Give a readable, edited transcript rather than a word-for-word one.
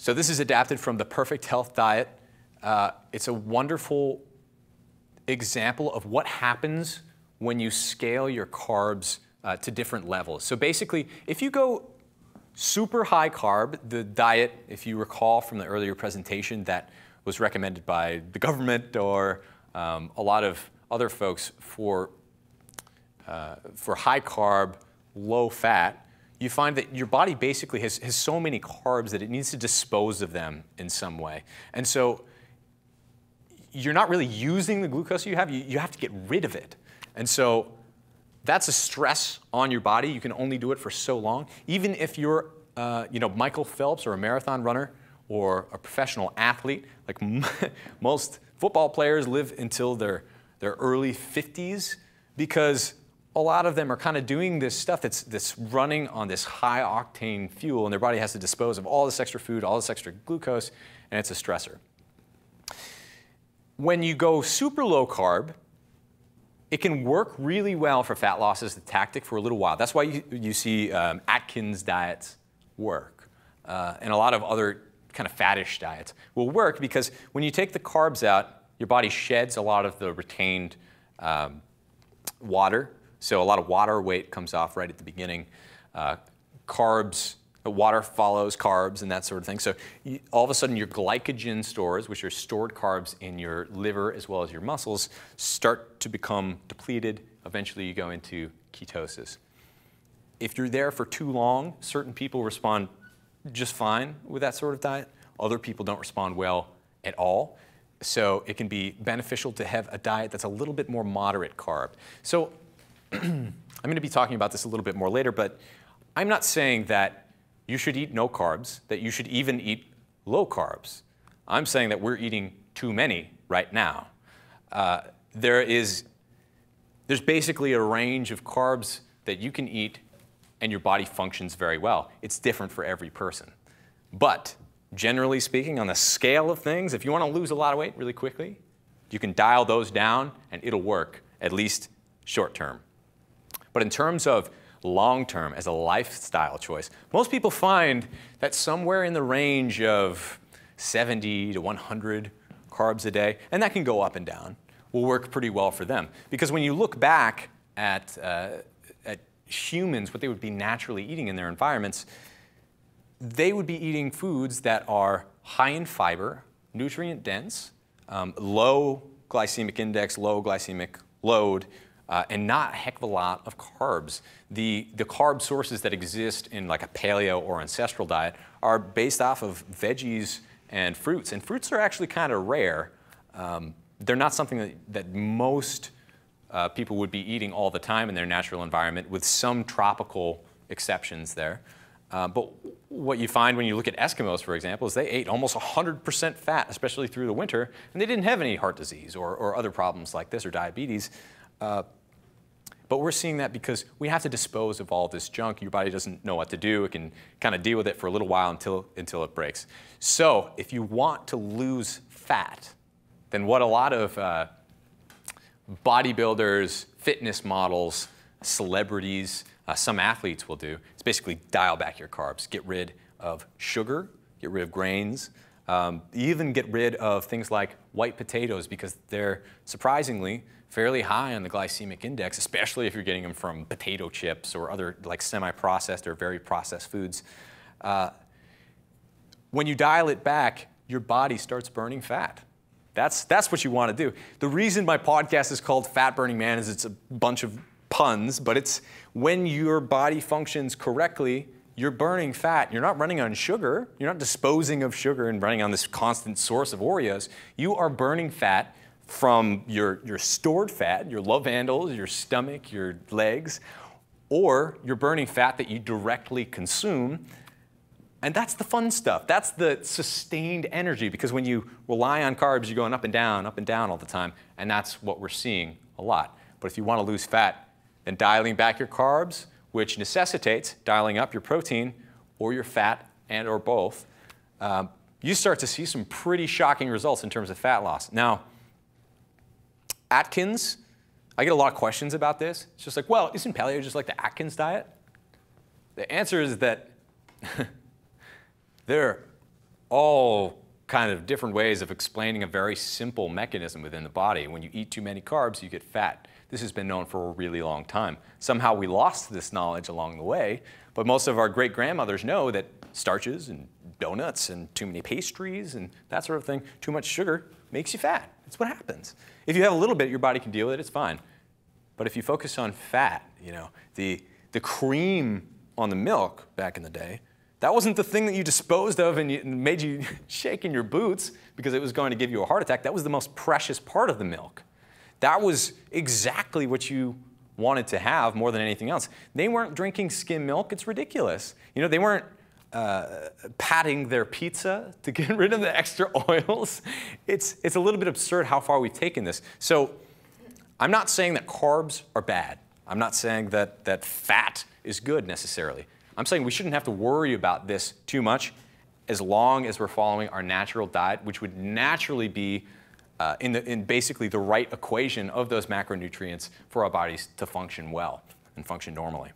So this is adapted from the Perfect Health Diet. It's a wonderful example of what happens when you scale your carbs to different levels. So basically, if you go super high carb, the diet, if you recall from the earlier presentation, that was recommended by the government or a lot of other folks for high carb, low fat, you find that your body basically has so many carbs that it needs to dispose of them in some way. And so you're not really using the glucose you have to get rid of it. And so that's a stress on your body. You can only do it for so long. Even if you're Michael Phelps or a marathon runner or a professional athlete, like most football players live until their early 50s because a lot of them are kind of doing this stuff that's running on this high octane fuel, and their body has to dispose of all this extra food, all this extra glucose, and it's a stressor. When you go super low carb, it can work really well for fat loss as a tactic for a little while. That's why you see Atkins diets work, and a lot of other kind of faddish diets will work because when you take the carbs out, your body sheds a lot of the retained water. So a lot of water weight comes off right at the beginning. Carbs, water follows carbs and that sort of thing. So all of a sudden your glycogen stores, which are stored carbs in your liver as well as your muscles, start to become depleted. Eventually you go into ketosis. If you're there for too long, certain people respond just fine with that sort of diet. Other people don't respond well at all. So it can be beneficial to have a diet that's a little bit more moderate carb. So I'm going to be talking about this a little bit more later, but I'm not saying that you should eat no carbs, that you should even eat low carbs. I'm saying that we're eating too many right now. There's basically a range of carbs that you can eat and your body functions very well. It's different for every person. But generally speaking, on the scale of things, if you want to lose a lot of weight really quickly, you can dial those down and it'll work, at least short term. But in terms of long term, as a lifestyle choice, most people find that somewhere in the range of 70 to 100 carbs a day, and that can go up and down, will work pretty well for them. Because when you look back at humans, what they would be naturally eating in their environments, they would be eating foods that are high in fiber, nutrient dense, low glycemic index, low glycemic load, and not a heck of a lot of carbs. The carb sources that exist in like a paleo or ancestral diet are based off of veggies and fruits are actually kind of rare. They're not something that most people would be eating all the time in their natural environment, with some tropical exceptions there. But what you find when you look at Eskimos, for example, is they ate almost 100% fat, especially through the winter, and they didn't have any heart disease or other problems like this or diabetes. But we're seeing that because we have to dispose of all this junk. Your body doesn't know what to do. It can kind of deal with it for a little while until it breaks. So if you want to lose fat, then what a lot of bodybuilders, fitness models, celebrities, some athletes will do, is basically dial back your carbs. Get rid of sugar, get rid of grains, even get rid of things like white potatoes because they're surprisingly fairly high on the glycemic index, especially if you're getting them from potato chips or other like semi-processed or very processed foods. When you dial it back, your body starts burning fat. That's what you want to do. The reason my podcast is called Fat Burning Man is it's a bunch of puns, but it's when your body functions correctly, you're burning fat. You're not running on sugar. You're not disposing of sugar and running on this constant source of Oreos. You are burning fat from your stored fat, your love handles, your stomach, your legs, or you're burning fat that you directly consume. And that's the fun stuff. That's the sustained energy, because when you rely on carbs, you're going up and down all the time, and that's what we're seeing a lot. But if you want to lose fat, then dialing back your carbs, which necessitates dialing up your protein or your fat and or both, you start to see some pretty shocking results in terms of fat loss. Now, Atkins, I get a lot of questions about this. It's just like, well, isn't paleo just like the Atkins diet? The answer is that there are all kind of different ways of explaining a very simple mechanism within the body. When you eat too many carbs, you get fat. This has been known for a really long time. Somehow we lost this knowledge along the way, but most of our great-grandmothers know that starches and donuts and too many pastries and that sort of thing, too much sugar makes you fat. That's what happens. If you have a little bit, your body can deal with it, it's fine. But if you focus on fat, you know, the cream on the milk back in the day, that wasn't the thing that you disposed of and made you shake in your boots because it was going to give you a heart attack. That was the most precious part of the milk. That was exactly what you wanted to have more than anything else. They weren't drinking skim milk. It's ridiculous. You know, they weren't patting their pizza to get rid of the extra oils. It's a little bit absurd how far we've taken this. So I'm not saying that carbs are bad. I'm not saying that, fat is good necessarily. I'm saying we shouldn't have to worry about this too much as long as we're following our natural diet, which would naturally be in basically the right equation of those macronutrients for our bodies to function well and function normally.